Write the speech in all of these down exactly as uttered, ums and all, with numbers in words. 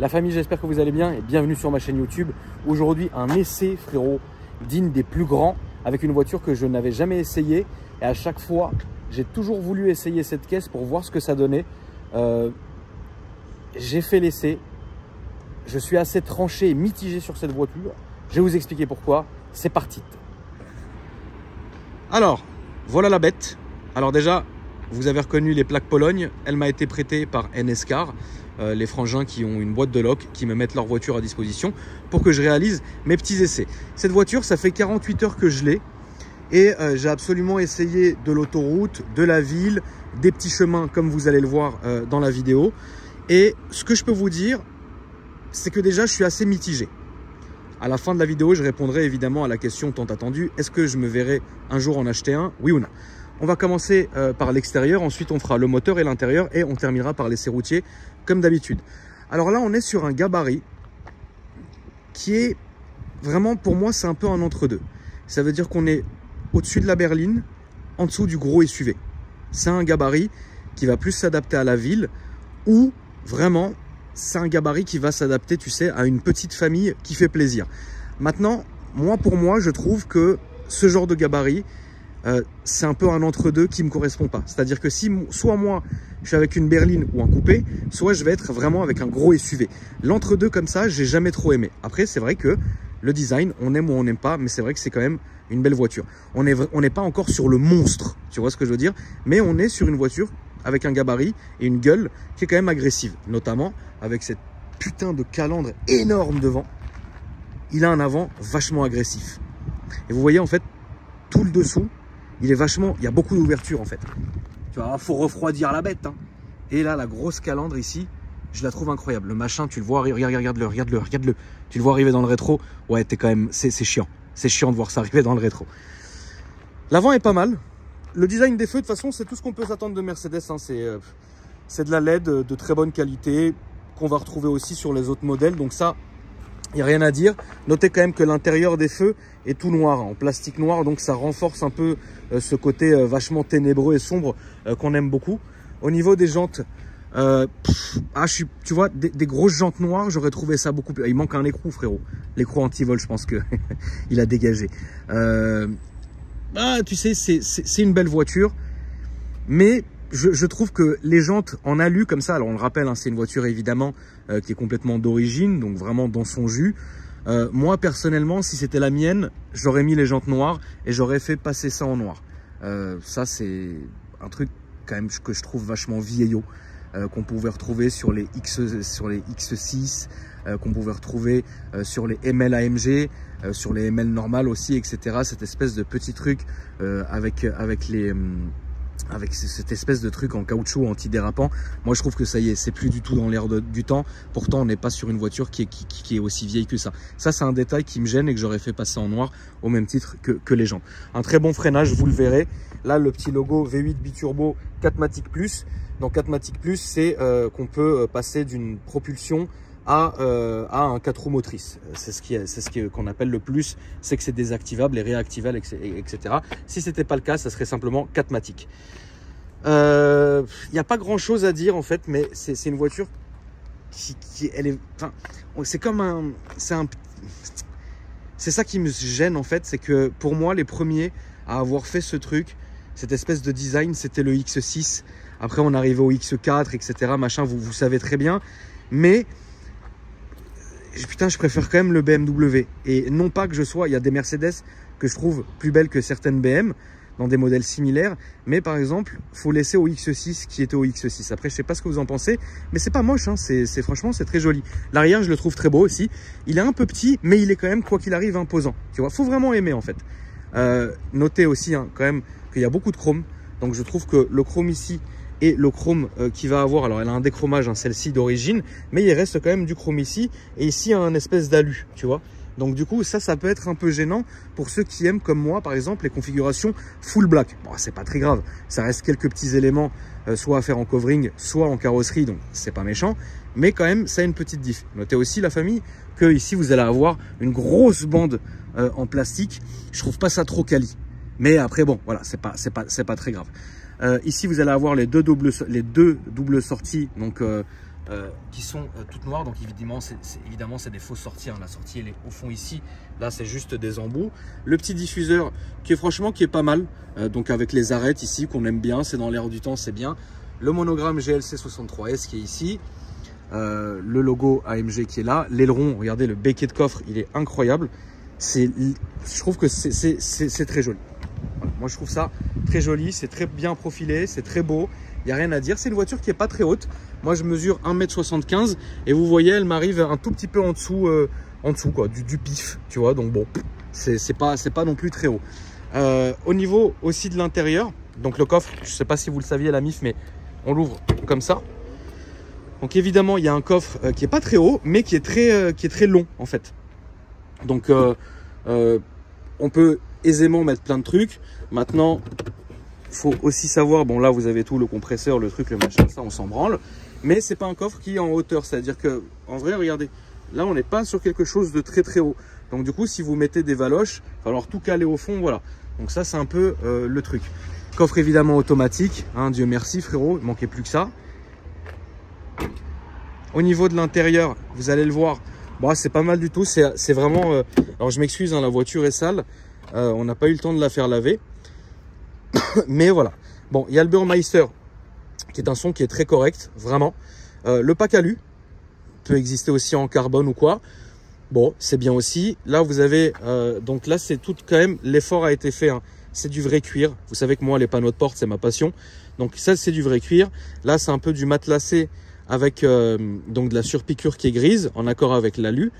La famille, j'espère que vous allez bien et bienvenue sur ma chaîne YouTube. Aujourd'hui, un essai, frérot, digne des plus grands, avec une voiture que je n'avais jamais essayée. Et à chaque fois, j'ai toujours voulu essayer cette caisse pour voir ce que ça donnait. Euh, j'ai fait l'essai. Je suis assez tranché et mitigé sur cette voiture. Je vais vous expliquer pourquoi. C'est parti. Alors, voilà la bête. Alors déjà, vous avez reconnu les plaques Pologne. Elle m'a été prêtée par N S Car, euh, les frangins qui ont une boîte de loc, qui me mettent leur voiture à disposition pour que je réalise mes petits essais. Cette voiture, ça fait quarante-huit heures que je l'ai. Et euh, j'ai absolument essayé de l'autoroute, de la ville, des petits chemins, comme vous allez le voir euh, dans la vidéo. Et ce que je peux vous dire, c'est que déjà, je suis assez mitigé. À la fin de la vidéo, je répondrai évidemment à la question tant attendue. Est-ce que je me verrai un jour en acheter un? Oui ou non? On va commencer euh, par l'extérieur. Ensuite, on fera le moteur et l'intérieur. Et on terminera par l'essai routier, comme d'habitude. Alors là, on est sur un gabarit qui est vraiment, pour moi, c'est un peu un entre-deux. Ça veut dire qu'on est au-dessus de la berline, en dessous du gros S U V. C'est un gabarit qui va plus s'adapter à la ville ou vraiment... C'est un gabarit qui va s'adapter, tu sais, à une petite famille qui fait plaisir. Maintenant, moi, pour moi, je trouve que ce genre de gabarit, euh, c'est un peu un entre-deux qui ne me correspond pas. C'est-à-dire que si, soit moi, je suis avec une berline ou un coupé, soit je vais être vraiment avec un gros S U V. L'entre-deux, comme ça, j'ai jamais trop aimé. Après, c'est vrai que le design, on aime ou on n'aime pas, mais c'est vrai que c'est quand même une belle voiture. On n'est on n'est pas encore sur le monstre, tu vois ce que je veux dire? Mais on est sur une voiture avec un gabarit et une gueule qui est quand même agressive, notamment avec cette putain de calandre énorme devant. Il a un avant vachement agressif. Et vous voyez en fait, tout le dessous, il est vachement, il y a beaucoup d'ouverture en fait. Tu vois, faut refroidir la bête. Hein. Et là, la grosse calandre ici, je la trouve incroyable. Le machin, tu le vois, regarde, regarde-le, regarde-le, regarde-le. Tu le vois arriver dans le rétro. Ouais, t'es quand même, c'est chiant. C'est chiant de voir ça arriver dans le rétro. L'avant est pas mal. Le design des feux, de toute façon, c'est tout ce qu'on peut s'attendre de Mercedes. Hein. C'est euh, de la L E D de très bonne qualité qu'on va retrouver aussi sur les autres modèles. Donc ça, il n'y a rien à dire. Notez quand même que l'intérieur des feux est tout noir, hein, en plastique noir. Donc ça renforce un peu euh, ce côté euh, vachement ténébreux et sombre euh, qu'on aime beaucoup. Au niveau des jantes, euh, pff, ah, je suis, tu vois, des, des grosses jantes noires, j'aurais trouvé ça beaucoup plus... Il manque un écrou, frérot. L'écrou anti-vol, je pense que il a dégagé. Euh... Ah, tu sais, c'est une belle voiture, mais je, je trouve que les jantes en alu comme ça, alors on le rappelle, hein, c'est une voiture évidemment euh, qui est complètement d'origine, donc vraiment dans son jus. Euh, moi, personnellement, si c'était la mienne, j'aurais mis les jantes noires et j'aurais fait passer ça en noir. Euh, ça, c'est un truc quand même que je trouve vachement vieillot, euh, qu'on pouvait retrouver sur les, X, sur les X six, euh, qu'on pouvait retrouver euh, sur les M L A M G. Euh, sur les M L normales aussi, et cetera. Cette espèce de petit truc euh, avec, avec, les, euh, avec cette espèce de truc en caoutchouc antidérapant. Moi, je trouve que ça y est, c'est plus du tout dans l'air du temps. Pourtant, on n'est pas sur une voiture qui est, qui, qui est aussi vieille que ça. Ça, c'est un détail qui me gêne et que j'aurais fait passer en noir au même titre que, que les gens. Un très bon freinage, vous le verrez. Là, le petit logo V huit Biturbo quatre Matic plus. Dans quatre Matic plus, c'est euh, qu'on peut passer d'une propulsion À, euh, à un quatre roues motrices. C'est ce qui c'est ce qu'on appelle le plus, c'est que c'est désactivable et réactivable, et cetera. Si ce n'était pas le cas, ça serait simplement quatre Matic. Il n'y a pas grand-chose à dire, en fait, mais c'est une voiture qui, qui elle est... Enfin, c'est comme un... C'est un, c'est ça qui me gêne, en fait, c'est que pour moi, les premiers à avoir fait ce truc, cette espèce de design, c'était le X six. Après, on arrivait au X quatre, et cetera. Machin, vous, vous savez très bien. Mais... Putain, je préfère quand même le B M W. Et non pas que je sois... Il y a des Mercedes que je trouve plus belles que certaines B M dans des modèles similaires. Mais par exemple, il faut laisser au X six qui était au X six. Après, je ne sais pas ce que vous en pensez, mais c'est pas moche. Hein. C'est franchement, c'est très joli. L'arrière, je le trouve très beau aussi. Il est un peu petit, mais il est quand même, quoi qu'il arrive, imposant. Tu vois, faut vraiment aimer en fait. Euh, notez aussi hein, quand même qu'il y a beaucoup de chrome. Donc, je trouve que le chrome ici... Et le chrome euh, qui va avoir, alors elle a un déchromage, hein, celle-ci d'origine, mais il reste quand même du chrome ici, et ici un espèce d'alu, tu vois. Donc du coup, ça, ça peut être un peu gênant pour ceux qui aiment, comme moi, par exemple, les configurations full black. Bon, c'est pas très grave, ça reste quelques petits éléments, euh, soit à faire en covering, soit en carrosserie, donc c'est pas méchant, mais quand même, ça a une petite diff. Notez aussi, la famille, que ici, vous allez avoir une grosse bande euh, en plastique. Je trouve pas ça trop quali, mais après, bon, voilà, c'est pas, c'est pas, c'est pas très grave. Euh, ici, vous allez avoir les deux doubles, les deux doubles sorties, donc euh, euh, qui sont euh, toutes noires. Donc évidemment, c'est évidemment c'est des fausses sorties, hein. La sortie elle est au fond ici, là c'est juste des embouts. Le petit diffuseur qui est franchement qui est pas mal, euh, donc avec les arêtes ici qu'on aime bien, c'est dans l'air du temps, c'est bien. Le monogramme G L C soixante-trois S qui est ici, euh, le logo A M G qui est là, l'aileron, regardez le béquet de coffre, il est incroyable. C'est, je trouve que c'est très joli. Voilà, moi je trouve ça très joli, c'est très bien profilé, c'est très beau, il n'y a rien à dire. C'est une voiture qui n'est pas très haute, moi je mesure un mètre soixante-quinze et vous voyez elle m'arrive un tout petit peu en dessous, euh, en dessous quoi, du, du pif, tu vois, donc bon, c'est pas, pas non plus très haut. Euh, au niveau aussi de l'intérieur, donc le coffre, je ne sais pas si vous le saviez à la M I F, mais on l'ouvre comme ça. Donc évidemment il y a un coffre euh, qui n'est pas très haut mais qui est très, euh, qui est très long en fait. Donc euh, euh, on peut aisément mettre plein de trucs. Maintenant il faut aussi savoir, bon là vous avez tout, le compresseur, le truc, le machin, ça on s'en branle, mais c'est pas un coffre qui est en hauteur, c'est à dire que en vrai regardez, là on n'est pas sur quelque chose de très très haut, donc du coup si vous mettez des valoches il va falloir tout caler au fond, voilà, donc ça c'est un peu euh, le truc. Coffre évidemment automatique, hein, Dieu merci frérot, il manquait plus que ça. Au niveau de l'intérieur vous allez le voir, bon, c'est pas mal du tout, c'est vraiment... Euh, alors je m'excuse, hein, la voiture est sale, euh, on n'a pas eu le temps de la faire laver. Mais voilà. Bon, il y a le Burmester, qui est un son qui est très correct, vraiment. Euh, le pack alu peut exister aussi en carbone ou quoi. Bon, c'est bien aussi. Là, vous avez... Euh, donc là, c'est tout quand même... L'effort a été fait, hein. C'est du vrai cuir. Vous savez que moi, les panneaux de porte, c'est ma passion. Donc ça, c'est du vrai cuir. Là, c'est un peu du matelassé, avec euh, donc de la surpiqûre qui est grise, en accord avec l'alu.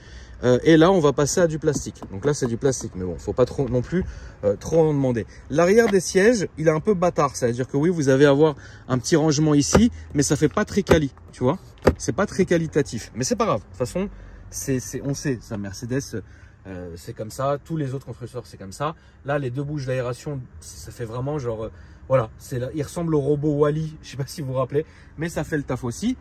Euh, et là, on va passer à du plastique. Donc là, c'est du plastique, mais bon, faut pas trop non plus euh, trop en demander. L'arrière des sièges, il est un peu bâtard. C'est-à-dire que oui, vous avez à avoir un petit rangement ici, mais ça fait pas très quali, tu vois. C'est pas très qualitatif, mais c'est pas grave. De toute façon, c'est, c'est, on sait, ça, Mercedes, euh, c'est comme ça. Tous les autres constructeurs, c'est comme ça. Là, les deux bouches d'aération, ça fait vraiment genre... Euh, voilà, là, il ressemble au robot Wally-E, je ne sais pas si vous vous rappelez, mais ça fait le taf aussi.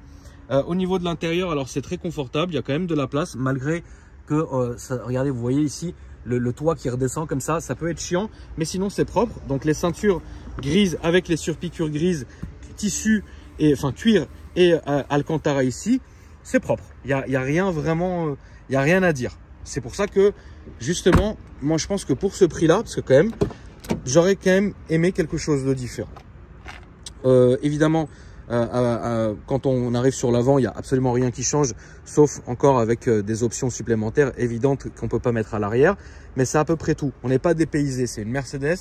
Euh, au niveau de l'intérieur, alors c'est très confortable, il y a quand même de la place, malgré que, euh, ça, regardez, vous voyez ici, le, le toit qui redescend comme ça, ça peut être chiant, mais sinon c'est propre. Donc les ceintures grises avec les surpiqûres grises, tissu, et, enfin cuir et euh, Alcantara ici, c'est propre. Il n'y a, y a rien vraiment, il n'y a rien à dire. C'est pour ça que, justement, moi je pense que pour ce prix-là, parce que quand même, j'aurais quand même aimé quelque chose de différent. Euh, évidemment, euh, euh, quand on arrive sur l'avant, il n'y a absolument rien qui change, sauf encore avec euh, des options supplémentaires évidentes qu'on ne peut pas mettre à l'arrière. Mais c'est à peu près tout. On n'est pas dépaysé, c'est une Mercedes.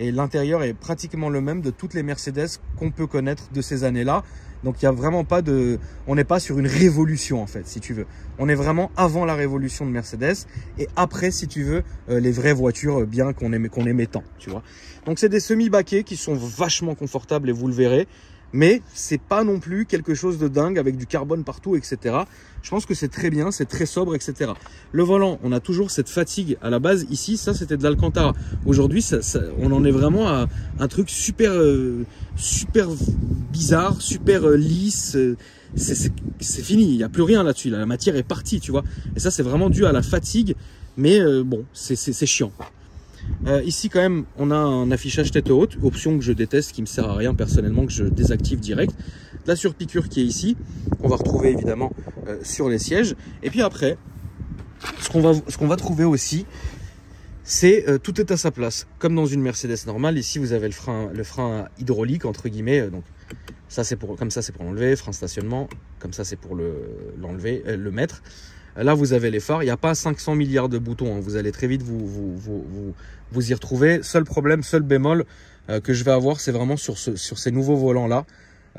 Et l'intérieur est pratiquement le même de toutes les Mercedes qu'on peut connaître de ces années-là. Donc, il n'y a vraiment pas de... On n'est pas sur une révolution, en fait, si tu veux. On est vraiment avant la révolution de Mercedes et après, si tu veux, euh, les vraies voitures bien qu'on aimait, qu'on aimait tant, tu vois. Donc, c'est des semi-baquets qui sont vachement confortables et vous le verrez. Mais c'est pas non plus quelque chose de dingue avec du carbone partout, et cetera. Je pense que c'est très bien, c'est très sobre, et cetera. Le volant, on a toujours cette fatigue à la base. Ici, ça, c'était de l'Alcantara. Aujourd'hui, ça, ça, on en est vraiment à un truc super, euh, super bizarre, super euh, lisse. C'est fini, il n'y a plus rien là-dessus. Là. La matière est partie, tu vois. Et ça, c'est vraiment dû à la fatigue. Mais euh, bon, c'est chiant. Euh, ici quand même on a un affichage tête haute, option que je déteste, qui me sert à rien personnellement, que je désactive direct. La surpiqûre qui est ici, qu'on va retrouver évidemment euh, sur les sièges. Et puis après, ce qu'on va, ce qu'on va trouver aussi, c'est euh, tout est à sa place. Comme dans une Mercedes normale, ici vous avez le frein, le frein hydraulique entre guillemets, euh, donc ça c'est pour, comme ça c'est pour l'enlever, frein stationnement, comme ça c'est pour l'enlever, le, euh, le mettre. Là, vous avez les phares. Il n'y a pas cinq cents milliards de boutons. Hein. Vous allez très vite vous, vous, vous, vous, vous y retrouver. Seul problème, seul bémol euh, que je vais avoir, c'est vraiment sur, ce, sur ces nouveaux volants-là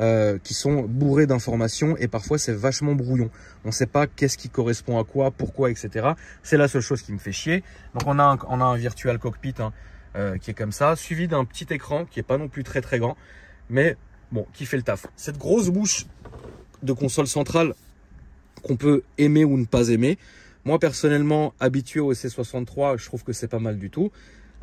euh, qui sont bourrés d'informations et parfois, c'est vachement brouillon. On ne sait pas qu'est-ce qui correspond à quoi, pourquoi, et cetera. C'est la seule chose qui me fait chier. Donc, on a un, on a un virtual cockpit hein, euh, qui est comme ça, suivi d'un petit écran qui n'est pas non plus très, très grand, mais bon, qui fait le taf. Cette grosse bouche de console centrale, qu'on peut aimer ou ne pas aimer. Moi, personnellement, habitué au C soixante-trois, je trouve que c'est pas mal du tout.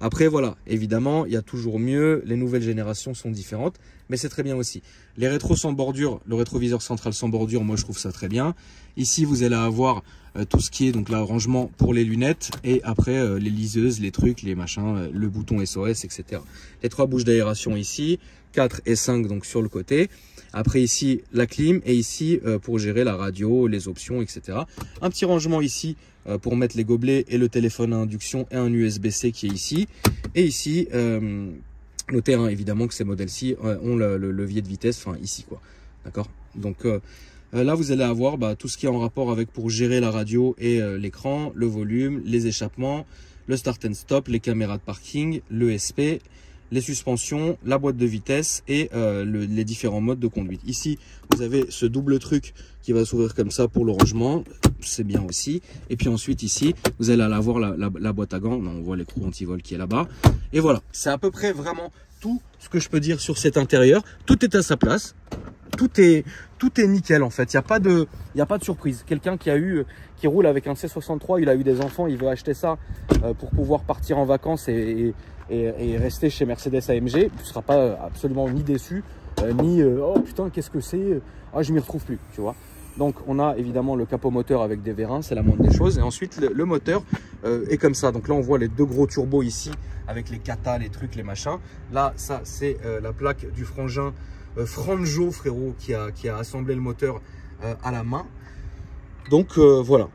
Après, voilà, évidemment, il y a toujours mieux. Les nouvelles générations sont différentes. mais c'est très bien aussi. Les rétros sans bordure, le rétroviseur central sans bordure, moi je trouve ça très bien. Ici vous allez avoir euh, tout ce qui est donc là rangement pour les lunettes, et après euh, les liseuses, les trucs, les machins, euh, le bouton S O S, et cetera. Les trois bouches d'aération ici, quatre et cinq donc sur le côté. Après ici la clim, et ici euh, pour gérer la radio, les options, et cetera. Un petit rangement ici euh, pour mettre les gobelets et le téléphone à induction et un U S B C qui est ici. Et ici, euh, notez hein, évidemment que ces modèles-ci euh, ont le, le levier de vitesse, enfin ici quoi. D'accord. Donc euh, là vous allez avoir bah, tout ce qui est en rapport avec pour gérer la radio et euh, l'écran, le volume, les échappements, le start and stop, les caméras de parking, le S P, les suspensions, la boîte de vitesse et euh, le, les différents modes de conduite. Ici, vous avez ce double truc qui va s'ouvrir comme ça pour le rangement. C'est bien aussi. Et puis ensuite, ici, vous allez avoir la, la, la boîte à gants. On voit l'écrou anti-vol qui est là-bas. Et voilà, c'est à peu près vraiment tout ce que je peux dire sur cet intérieur. Tout est à sa place. Tout est, tout est nickel en fait, il n'y a pas de, il n'y a pas de surprise. Quelqu'un qui a eu, qui roule avec un C soixante-trois, il a eu des enfants, il veut acheter ça pour pouvoir partir en vacances et, et, et rester chez Mercedes A M G, tu ne seras pas absolument ni déçu, ni oh putain qu'est-ce que c'est, ah je m'y retrouve plus, tu vois. Donc on a évidemment le capot moteur avec des vérins, c'est la moindre des choses. Et ensuite le, le moteur euh, est comme ça. Donc là on voit les deux gros turbos ici avec les katas, les trucs, les machins. Là ça c'est euh, la plaque du frangin euh, Franjo frérot qui a, qui a assemblé le moteur euh, à la main. Donc euh, voilà.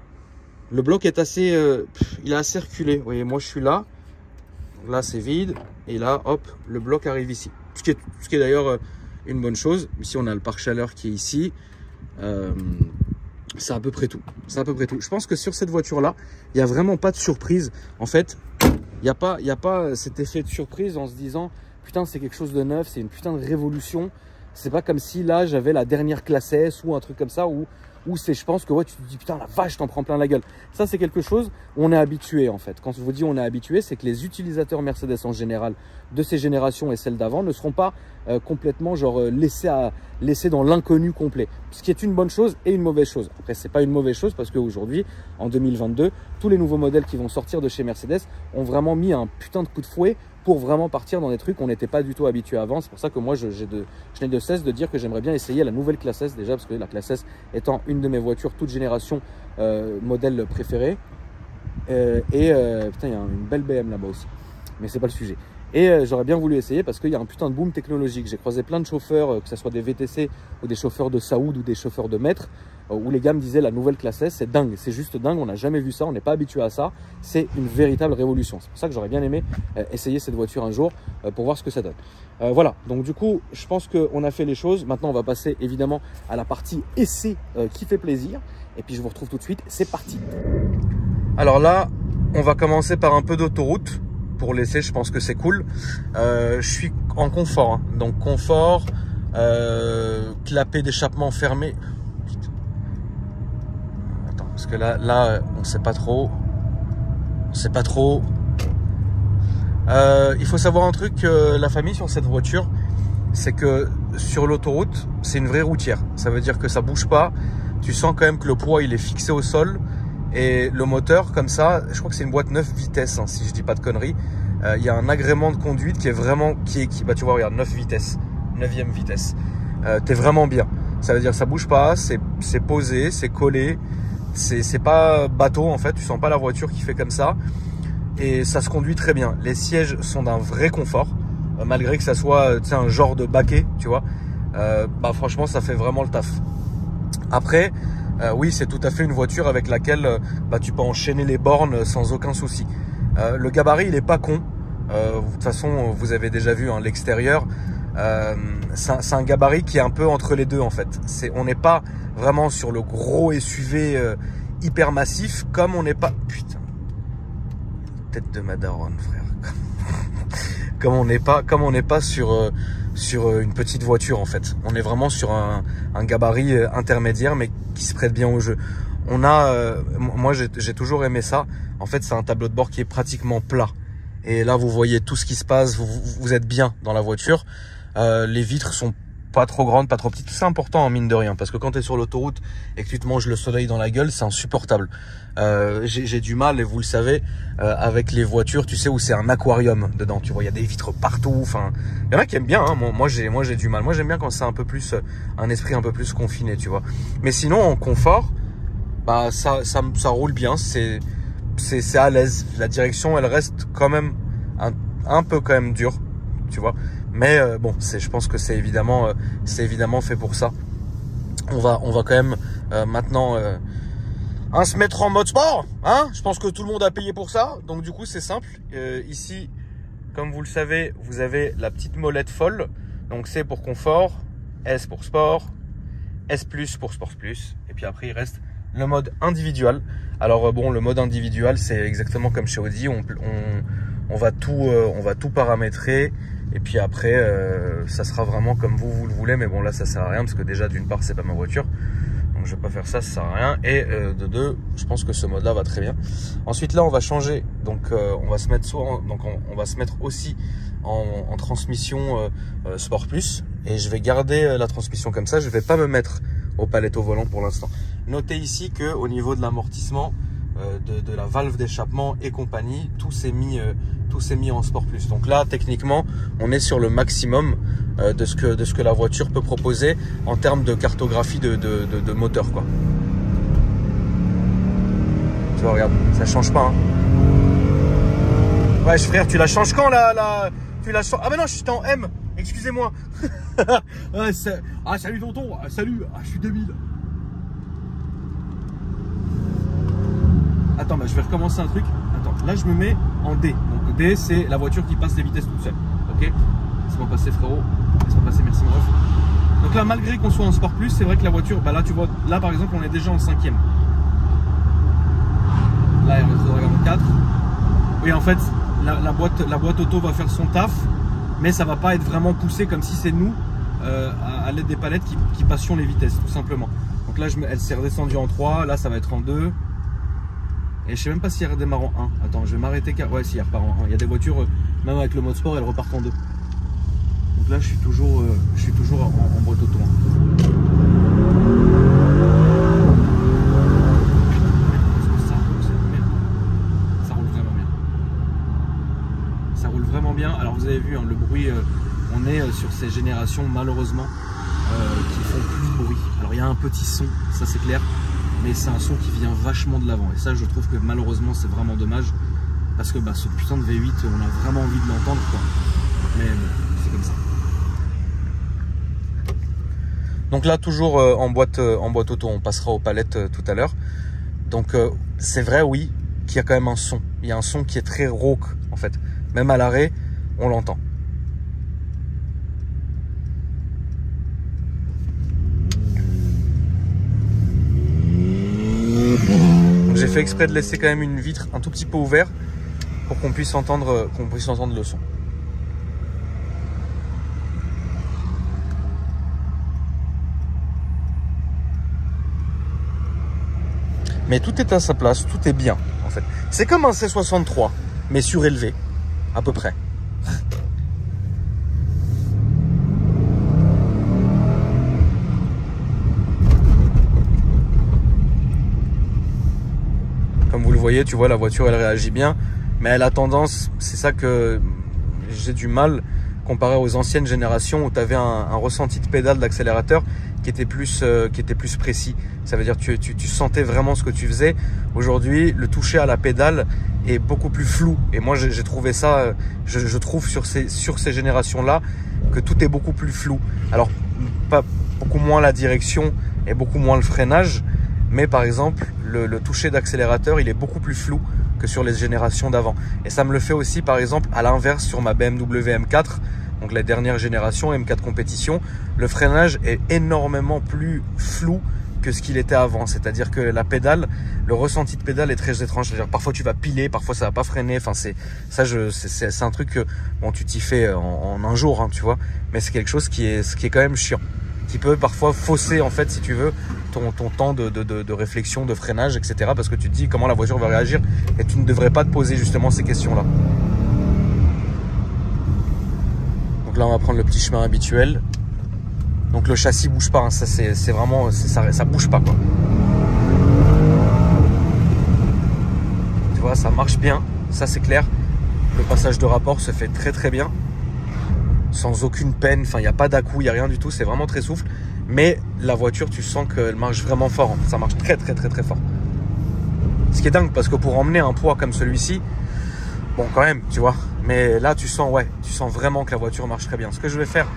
Le bloc est assez, euh, pff, il a assez reculé. Vous voyez moi je suis là, là c'est vide. Et là hop le bloc arrive ici. Ce qui est, ce qui est d'ailleurs euh, une bonne chose. Ici on a le pare chaleur qui est ici. Euh, c'est à peu près tout. C'est à peu près tout. Je pense que sur cette voiture-là, il n'y a vraiment pas de surprise. En fait, il n'y a pas, il n'y a pas cet effet de surprise en se disant putain, c'est quelque chose de neuf, c'est une putain de révolution. C'est pas comme si là, j'avais la dernière classe S ou un truc comme ça où, où c'est, je pense que ouais, tu te dis putain, la vache, je t'en prends plein la gueule. Ça, c'est quelque chose où on est habitué en fait. Quand je vous dis on est habitué, c'est que les utilisateurs Mercedes en général de ces générations et celles d'avant ne seront pas euh, complètement genre euh, laissés, à, laissés dans l'inconnu complet. Ce qui est une bonne chose et une mauvaise chose. Après, c'est pas une mauvaise chose parce qu'aujourd'hui, en deux mille vingt-deux, tous les nouveaux modèles qui vont sortir de chez Mercedes ont vraiment mis un putain de coup de fouet pour vraiment partir dans des trucs qu'on n'était pas du tout habitué avant. C'est pour ça que moi, je, j'ai de, je n'ai de cesse de dire que j'aimerais bien essayer la nouvelle classe S déjà, parce que la classe S étant une de mes voitures toute génération euh, modèle préférée. Euh, et euh, putain, il y a une belle B M là-bas aussi, mais c'est pas le sujet. Et euh, j'aurais bien voulu essayer parce qu'il y a un putain de boom technologique. J'ai croisé plein de chauffeurs, euh, que ce soit des V T C ou des chauffeurs de Saoud ou des chauffeurs de maître, euh, où les gars me disaient la nouvelle classe S, c'est dingue, c'est juste dingue, on n'a jamais vu ça, on n'est pas habitué à ça, c'est une véritable révolution. C'est pour ça que j'aurais bien aimé euh, essayer cette voiture un jour euh, pour voir ce que ça donne. Euh, voilà, donc du coup, je pense qu'on a fait les choses. Maintenant, on va passer évidemment à la partie essai euh, qui fait plaisir. Et puis, je vous retrouve tout de suite, c'est parti. Alors là, on va commencer par un peu d'autoroute. Pour l'essai, je pense que c'est cool. Euh, je suis en confort, hein. Donc confort, euh, clapet d'échappement fermé. Attends, parce que là, là, on ne sait pas trop. On ne sait pas trop. Euh, il faut savoir un truc, euh, la famille sur cette voiture, c'est que sur l'autoroute, c'est une vraie routière. Ça veut dire que ça bouge pas. Tu sens quand même que le poids, il est fixé au sol. Et le moteur, comme ça, je crois que c'est une boîte neuf vitesses, hein, si je dis pas de conneries. Il euh, y a un agrément de conduite qui est vraiment... Qui est, qui, bah, tu vois, regarde, neuf vitesses, neuvième vitesse. Euh, t'es vraiment bien. Ça veut dire que ça bouge pas, c'est posé, c'est collé. C'est pas bateau, en fait. Tu sens pas la voiture qui fait comme ça. Et ça se conduit très bien. Les sièges sont d'un vrai confort, euh, malgré que ça soit un genre de baquet, tu vois. Euh, bah, franchement, ça fait vraiment le taf. Après... Euh, oui, c'est tout à fait une voiture avec laquelle euh, bah, tu peux enchaîner les bornes sans aucun souci. Euh, le gabarit, il est pas con. Euh, de toute façon, vous avez déjà vu hein, l'extérieur. Euh, c'est un, un gabarit qui est un peu entre les deux en fait. C'est, on n'est pas vraiment sur le gros S U V euh, hyper massif, comme on n'est pas... Putain, tête de ma daronne, frère. Comme on n'est pas, comme on n'est pas sur... Euh, sur une petite voiture en fait. On est vraiment sur un, un gabarit intermédiaire mais qui se prête bien au jeu. On a, euh, moi j'ai j'ai toujours aimé ça. En fait c'est un tableau de bord qui est pratiquement plat. Et là vous voyez tout ce qui se passe, vous, vous êtes bien dans la voiture. Euh, les vitres sont pas trop grande, pas trop petite. C'est important en mine de rien, parce que quand tu es sur l'autoroute et que tu te manges le soleil dans la gueule, c'est insupportable. Euh, j'ai du mal, et vous le savez, euh, avec les voitures, tu sais, où c'est un aquarium dedans. Tu vois, il y a des vitres partout. Enfin, il y en a qui aiment bien. Hein. Moi, moi j'ai moi j'ai du mal. Moi, j'aime bien quand c'est un peu plus un esprit un peu plus confiné, tu vois. Mais sinon, en confort, bah ça ça, ça roule bien. C'est c'est à l'aise. La direction, elle reste quand même un, un peu quand même dure, tu vois. Mais euh, bon, c'est, je pense que c'est évidemment, euh, c'est évidemment fait pour ça. On va, on va quand même euh, maintenant euh, hein, se mettre en mode sport. Hein, je pense que tout le monde a payé pour ça. Donc du coup, c'est simple. Euh, ici, comme vous le savez, vous avez la petite molette folle. Donc C pour confort, S pour sport, S plus pour sport plus. Et puis après, il reste le mode individuel. Alors euh, bon, le mode individuel, c'est exactement comme chez Audi. On, on, on, va, tout, euh, on va tout paramétrer. Et puis après, euh, ça sera vraiment comme vous, vous le voulez. Mais bon, là, ça sert à rien parce que déjà, d'une part, c'est pas ma voiture. Donc, je vais pas faire ça, ça sert à rien. Et euh, de deux, je pense que ce mode-là va très bien. Ensuite, là, on va changer. Donc, euh, on va se mettre soit en, donc on, on va se mettre aussi en, en transmission euh, euh, Sport Plus. Et je vais garder la transmission comme ça. Je vais pas me mettre au paletto volant pour l'instant. Notez ici que au niveau de l'amortissement, De, de la valve d'échappement et compagnie, tout s'est mis, euh, tout s'est mis en Sport Plus. Donc là, techniquement, on est sur le maximum euh, de, ce que, de ce que la voiture peut proposer en termes de cartographie de, de, de, de moteur, quoi. Tu vois, regarde, ça change pas. Hein. Ouais, frère, tu la changes quand la, la tu la changes... Ah mais non, je suis en M. Excusez-moi. ah, ah salut tonton, ah, salut. Ah, je suis débile. Attends, bah, je vais recommencer un truc. Attends, là je me mets en D. Donc D, c'est la voiture qui passe les vitesses toute seule. Ok, laisse-moi passer frérot. Laisse-moi passer, merci mon ref. Donc là, malgré qu'on soit en Sport Plus, c'est vrai que la voiture, bah là tu vois, là par exemple, on est déjà en cinquième. Là, elle faudrait en quatre. Oui, en fait, la, la, boîte, la boîte auto va faire son taf, mais ça va pas être vraiment poussé comme si c'est nous, euh, à, à l'aide des palettes, qui, qui passions les vitesses, tout simplement. Donc là, je me, elle s'est redescendue en trois, là ça va être en deux. Et je sais même pas si elle redémarre en un. Attends, je vais m'arrêter car... Ouais, si elle repart en un. Il y a des voitures, même avec le mode sport, elles repartent en deux. Donc là, je suis toujours, euh, je suis toujours en, en boîte auto. Hein. Ça roule, ça roule vraiment bien. Ça roule vraiment bien. Alors, vous avez vu, hein, le bruit, euh, on est euh, sur ces générations, malheureusement, euh, qui font plus de bruit. Alors, il y a un petit son, ça c'est clair. Mais c'est un son qui vient vachement de l'avant. Et ça, je trouve que malheureusement, c'est vraiment dommage. Parce que bah, ce putain de V huit, on a vraiment envie de l'entendre, quoi. Mais bon, c'est comme ça. Donc là, toujours euh, en, boîte, euh, en boîte auto, on passera aux palettes euh, tout à l'heure. Donc euh, c'est vrai, oui, qu'il y a quand même un son. Il y a un son qui est très rauque, en fait. Même à l'arrêt, on l'entend. J'ai fait exprès de laisser quand même une vitre un tout petit peu ouverte pour qu'on puisse entendre, qu'on puisse entendre le son. Mais tout est à sa place, tout est bien en fait. C'est comme un C soixante-trois mais surélevé à peu près. Vous voyez, tu vois, la voiture elle réagit bien, mais elle a tendance, c'est ça que j'ai du mal comparé aux anciennes générations où tu avais un, un ressenti de pédale d'accélérateur qui était plus euh, qui était plus précis. Ça veut dire tu, tu, tu sentais vraiment ce que tu faisais. Aujourd'hui, le toucher à la pédale est beaucoup plus flou. Et moi, j'ai trouvé ça, je, je trouve sur ces sur ces générations-là que tout est beaucoup plus flou. Alors, pas beaucoup moins la direction et beaucoup moins le freinage. Mais par exemple, le, le toucher d'accélérateur, il est beaucoup plus flou que sur les générations d'avant. Et ça me le fait aussi, par exemple, à l'inverse sur ma B M W M quatre, donc la dernière génération M quatre compétition, le freinage est énormément plus flou que ce qu'il était avant. C'est-à-dire que la pédale, le ressenti de pédale est très étrange. C'est-à-dire parfois tu vas piler, parfois ça va pas freiner. Enfin, c'est ça, je, c'est un truc que bon, tu t'y fais en, en un jour, hein, tu vois. Mais c'est quelque chose qui est, ce qui est quand même chiant, qui peut parfois fausser, en fait, si tu veux, ton, ton temps de, de, de, de réflexion, de freinage, et cetera. Parce que tu te dis comment la voiture va réagir et tu ne devrais pas te poser justement ces questions-là. Donc là, on va prendre le petit chemin habituel. Donc le châssis bouge pas, hein. Ça c'est vraiment, ça, ça bouge pas quoi. Tu vois, ça marche bien, ça c'est clair. Le passage de rapport se fait très très bien, sans aucune peine. Enfin, il n'y a pas d'à-coup, il n'y a rien du tout, c'est vraiment très souffle. Mais la voiture, tu sens qu'elle marche vraiment fort, hein. Ça marche très très très très fort. Ce qui est dingue, parce que pour emmener un poids comme celui-ci, bon quand même, tu vois. Mais là, tu sens, ouais, tu sens vraiment que la voiture marche très bien. Ce que je vais faire,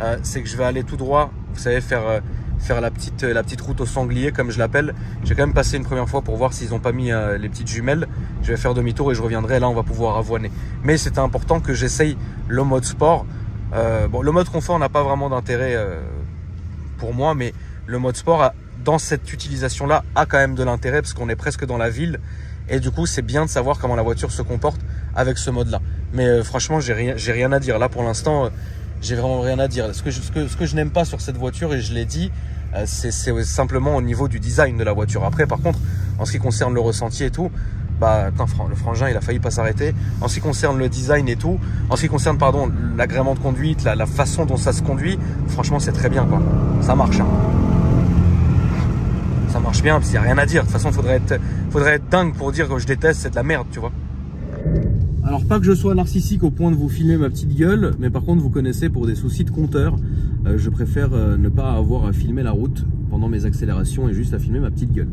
euh, c'est que je vais aller tout droit, vous savez, faire, euh, faire la, petite, euh, la petite route au sanglier, comme je l'appelle. J'ai quand même passé une première fois pour voir s'ils n'ont pas mis euh, les petites jumelles. Je vais faire demi-tour et je reviendrai, là on va pouvoir avoiner. Mais c'était important que j'essaye le mode sport. Euh, bon, le mode confort n'a pas vraiment d'intérêt euh, pour moi, mais le mode sport, a, dans cette utilisation-là, a quand même de l'intérêt parce qu'on est presque dans la ville. Et du coup, c'est bien de savoir comment la voiture se comporte avec ce mode-là. Mais euh, franchement, j'ai rien, j'ai rien à dire. Là, pour l'instant, euh, j'ai vraiment rien à dire. Ce que je, ce que, ce que je n'aime pas sur cette voiture, et je l'ai dit, euh, c'est simplement au niveau du design de la voiture. Après, par contre, en ce qui concerne le ressenti et tout, bah, tain, le frangin, il a failli pas s'arrêter. En ce qui concerne le design et tout, en ce qui concerne, pardon, l'agrément de conduite, la, la façon dont ça se conduit, franchement, c'est très bien, quoi. Ça marche, hein. Ça marche bien, parce qu'il n'y a rien à dire. De toute façon, faudrait être, faudrait être dingue pour dire que je déteste, c'est de la merde, tu vois. Alors, pas que je sois narcissique au point de vous filmer ma petite gueule, mais par contre, vous connaissez, pour des soucis de compteur, euh, je préfère euh, ne pas avoir à filmer la route pendant mes accélérations et juste à filmer ma petite gueule.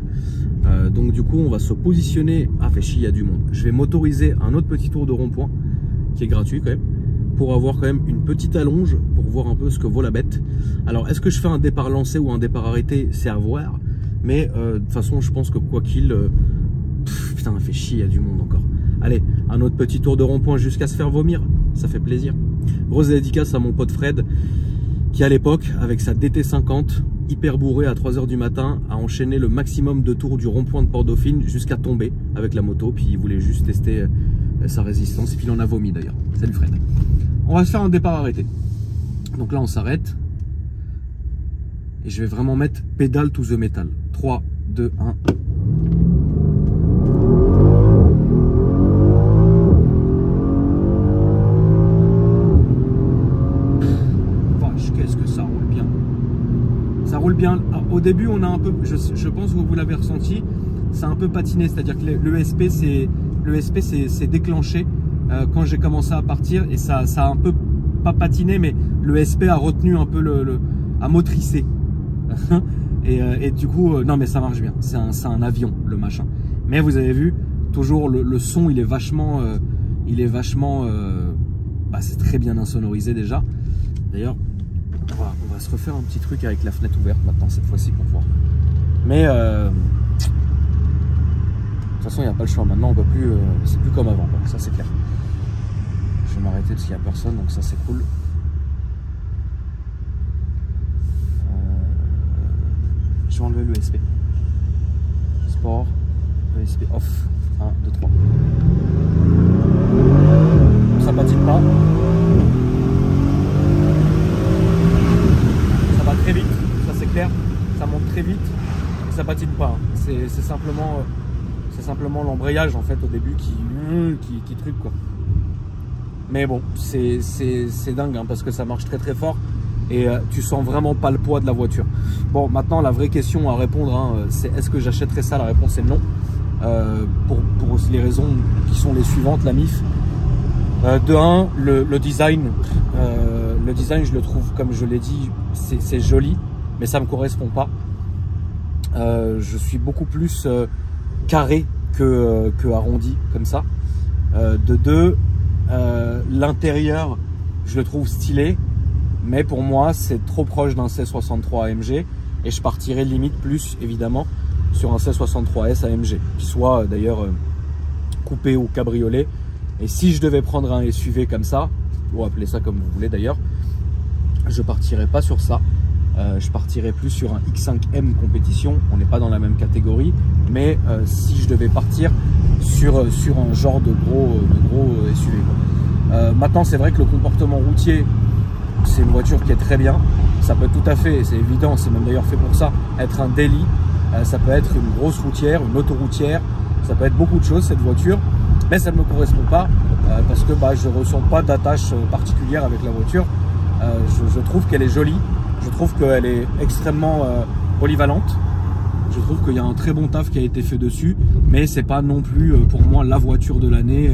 Euh, donc du coup, on va se positionner. Ah, fait chier, il y a du monde. Je vais m'autoriser un autre petit tour de rond-point qui est gratuit quand même, pour avoir quand même une petite allonge pour voir un peu ce que vaut la bête. Alors, est-ce que je fais un départ lancé ou un départ arrêté? C'est à voir. Mais euh, de toute façon, je pense que quoi qu'il... Euh... Putain, fait chier, il y a du monde encore. Allez, un autre petit tour de rond-point jusqu'à se faire vomir. Ça fait plaisir. Grosse dédicace à mon pote Fred, qui à l'époque, avec sa D T cinquante, hyper bourré à trois heures du matin, a enchaîné le maximum de tours du rond-point de Port-Dauphine jusqu'à tomber avec la moto, puis il voulait juste tester sa résistance, et puis il en a vomi d'ailleurs. Salut Fred. On va se faire un départ arrêté. Donc là on s'arrête, et je vais vraiment mettre pédale to the metal. trois, deux, un... Bien. Au début, on a un peu, je, je pense que vous l'avez ressenti, c'est un peu patiné, c'est-à-dire que l'E S P s'est déclenché euh, quand j'ai commencé à partir, et ça, ça a un peu, pas patiné, mais l'E S P a retenu un peu, le, le a motricé. et, euh, et du coup, euh, non mais ça marche bien, c'est un, un avion le machin. Mais vous avez vu, toujours le, le son, il est vachement, euh, il est vachement, euh, bah, c'est très bien insonorisé déjà, d'ailleurs. Voilà, on va se refaire un petit truc avec la fenêtre ouverte maintenant cette fois-ci pour voir. Mais euh, de toute façon il n'y a pas le choix. Maintenant on peut plus, euh, c'est plus comme avant. Donc ça c'est clair. Je vais m'arrêter parce qu'il n'y a personne, donc ça c'est cool. Euh, je vais enlever l'E S P. Sport, l'E S P off. un, deux, trois. Ça patine pas. Très vite, ça c'est clair, ça monte très vite, ça patine pas, c'est simplement, simplement l'embrayage en fait au début qui, qui, qui truc quoi. Mais bon, c'est dingue hein, parce que ça marche très très fort et euh, tu sens vraiment pas le poids de la voiture. Bon, maintenant la vraie question à répondre hein, c'est est-ce que j'achèterais ça? La réponse est non, euh, pour, pour les raisons qui sont les suivantes, la M I F. Euh, de un, le, le design, euh, le design je le trouve, comme je l'ai dit, c'est joli, mais ça me correspond pas. Euh, je suis beaucoup plus euh, carré que, euh, que arrondi, comme ça. Euh, de deux, euh, l'intérieur, je le trouve stylé, mais pour moi, c'est trop proche d'un C soixante-trois A M G, et je partirais limite plus, évidemment, sur un C soixante-trois S A M G, qui soit euh, d'ailleurs euh, coupé ou cabriolet. Et si je devais prendre un S U V comme ça, ou appeler ça comme vous voulez d'ailleurs, je partirais pas sur ça. Euh, je partirais plus sur un X cinq M compétition. On n'est pas dans la même catégorie, mais euh, si je devais partir sur, sur un genre de gros, de gros S U V. Quoi. Euh, maintenant, c'est vrai que le comportement routier, c'est une voiture qui est très bien. Ça peut tout à fait, c'est évident, c'est même d'ailleurs fait pour ça, être un daily. Euh, ça peut être une grosse routière, une autoroutière. Ça peut être beaucoup de choses cette voiture. Mais ça ne me correspond pas euh, parce que bah, je ne ressens pas d'attache particulière avec la voiture. Euh, je, je trouve qu'elle est jolie, Je trouve qu'elle est extrêmement euh, polyvalente. Je trouve qu'il y a un très bon taf qui a été fait dessus, mais c'est pas non plus pour moi la voiture de l'année.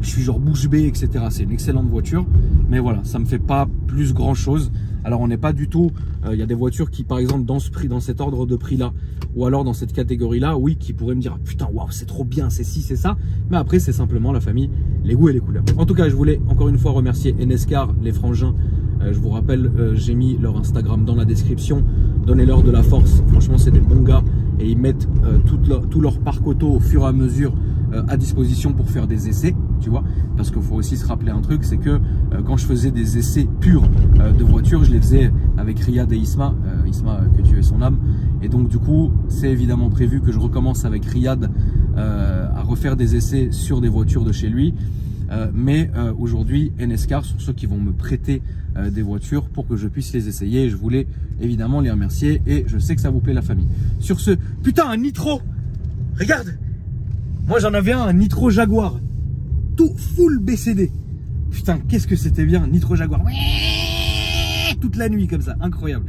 Je suis genre bouche bée, et cetera. C'est une excellente voiture, mais voilà, ça me fait pas plus grand chose. Alors on n'est pas du tout. Il euh, y a des voitures qui, par exemple, dans ce prix, dans cet ordre de prix là, ou alors dans cette catégorie là, oui, qui pourraient me dire ah, putain, waouh, c'est trop bien, c'est ci, c'est ça. Mais après, c'est simplement la famille, les goûts et les couleurs. En tout cas, je voulais encore une fois remercier N S Car, les frangins. Euh, je vous rappelle, euh, j'ai mis leur Instagram dans la description. Donnez-leur de la force. Franchement, c'est des bons gars et ils mettent euh, tout, leur, tout leur parc auto au fur et à mesure euh, à disposition pour faire des essais. Tu vois, parce qu'il faut aussi se rappeler un truc, c'est que euh, quand je faisais des essais purs euh, de voiture, je les faisais avec Riyad et Isma, euh, Isma que tu es son âme, et donc du coup c'est évidemment prévu que je recommence avec Riyad euh, à refaire des essais sur des voitures de chez lui, euh, mais euh, aujourd'hui N S Car sont ceux qui vont me prêter euh, des voitures pour que je puisse les essayer, et je voulais évidemment les remercier, et je sais que ça vous plaît la famille. Sur ce, putain, un Nitro, regarde, moi j'en avais un, un Nitro Jaguar tout full B C D. Putain, qu'est-ce que c'était bien, Nitro Jaguar. Ouais, toute la nuit comme ça, incroyable.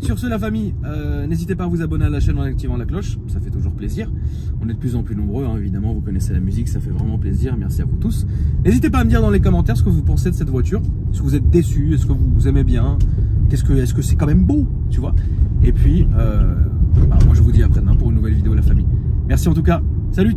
Sur ce, la famille, euh, n'hésitez pas à vous abonner à la chaîne en activant la cloche, ça fait toujours plaisir. On est de plus en plus nombreux, hein, évidemment, vous connaissez la musique, ça fait vraiment plaisir, merci à vous tous. N'hésitez pas à me dire dans les commentaires ce que vous pensez de cette voiture, est-ce que vous êtes déçu, est-ce que vous aimez bien, qu'est-ce que, est-ce que c'est quand même beau, tu vois. Et puis, euh, bah, moi je vous dis à après-demain pour une nouvelle vidéo, la famille. Merci en tout cas, salut.